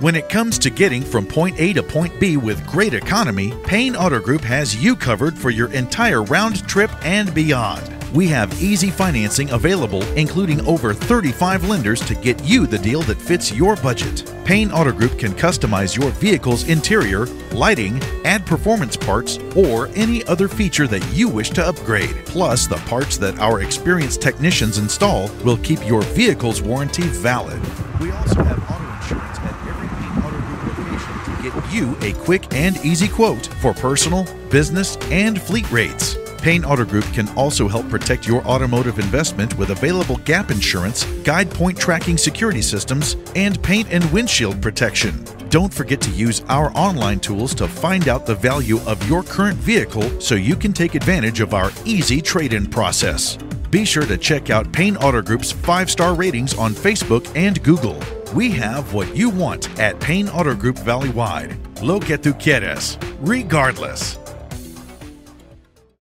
When it comes to getting from point A to point B with great economy, Payne Auto Group has you covered for your entire round trip and beyond. We have easy financing available, including over 35 lenders to get you the deal that fits your budget. Payne Auto Group can customize your vehicle's interior, lighting, add performance parts, or any other feature that you wish to upgrade. Plus, the parts that our experienced technicians install will keep your vehicle's warranty valid. We also have auto insurance at every Payne Auto Group location to get you a quick and easy quote for personal, business, and fleet rates. Payne Auto Group can also help protect your automotive investment with available gap insurance, guide point tracking security systems, and paint and windshield protection. Don't forget to use our online tools to find out the value of your current vehicle so you can take advantage of our easy trade-in process. Be sure to check out Payne Auto Group's 5-star ratings on Facebook and Google. We have what you want at Payne Auto Group Valley-wide. Lo que tú quieres, regardless.